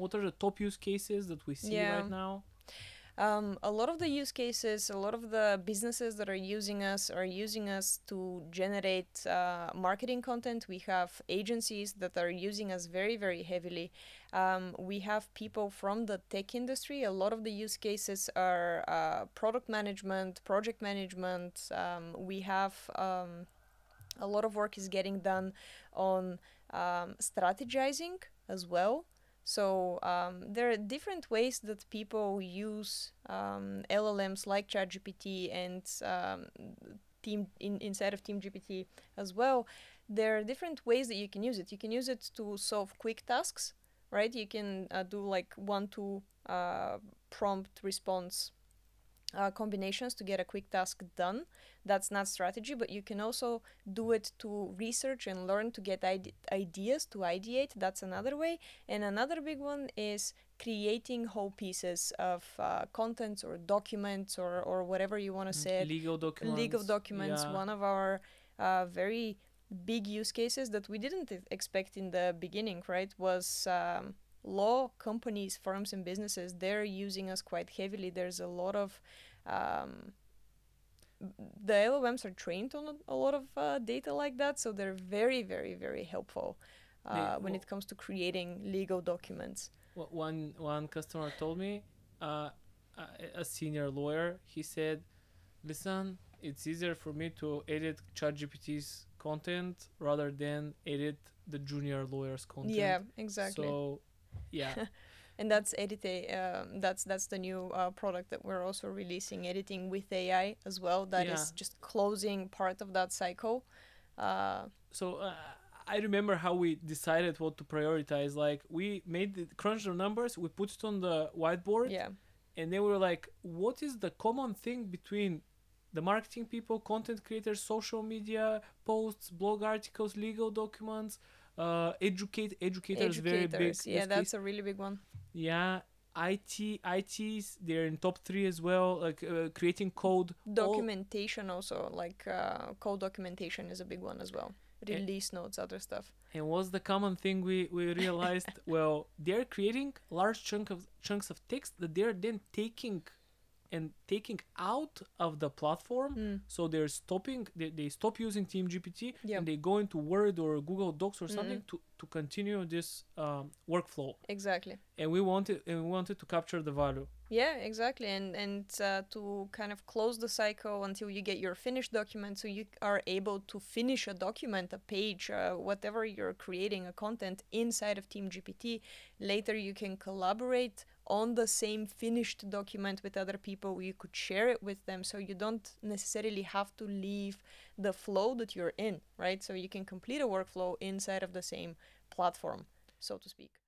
What are the top use cases that we see right now? A lot of the use cases, a lot of the businesses that are using us to generate marketing content. We have agencies that are using us very, very heavily. We have people from the tech industry. A lot of the use cases are product management, project management. We have a lot of work is getting done on strategizing as well. So there are different ways that people use LLMs like ChatGPT and inside of TeamGPT as well. There are different ways that you can use it. You can use it to solve quick tasks, right? You can do like 1-2 prompt response combinations to get a quick task done. That's not strategy, but you can also do it to research and learn, to get ideas, to ideate. That's another way. And another big one is creating whole pieces of contents or documents or whatever you want to say. Legal documents. Legal documents, one of our very big use cases that we didn't expect in the beginning, right, was law. Companies, firms and businesses, they're using us quite heavily. There's a lot of the LLMs are trained on a lot of data like that, so they're very, very, very helpful when it comes to creating legal documents. One customer told me, a senior lawyer, he said, listen, it's easier for me to edit ChatGPT's content rather than edit the junior lawyer's content. Yeah, exactly. So, yeah. And that's that's the new product that we're also releasing, editing with AI as well. That is just closing part of that cycle. So I remember how we decided what to prioritize. Like, we made the crunch the numbers, we put it on the whiteboard, and then we were like, what is the common thing between the marketing people, content creators, social media posts, blog articles, legal documents, educators, very big. Yeah, that's a really big one. Yeah, ITs, they're in top 3 as well, like creating code. Documentation also, like code documentation is a big one as well. Release notes, other stuff. And what's the common thing we realized? Well, they're creating large chunks of text that they're then taking out of the platform. So they're stopping, they stop using TeamGPT and they go into Word or Google Docs or something to continue this workflow. Exactly. And we wanted to capture the value. Yeah, exactly. And to kind of close the cycle until you get your finished document, so you are able to finish a document, a page, whatever you're creating, a content inside of TeamGPT. Later you can collaborate on the same finished document with other people. You could share it with them, so you don't necessarily have to leave the flow that you're in, right? So you can complete a workflow inside of the same platform, so to speak.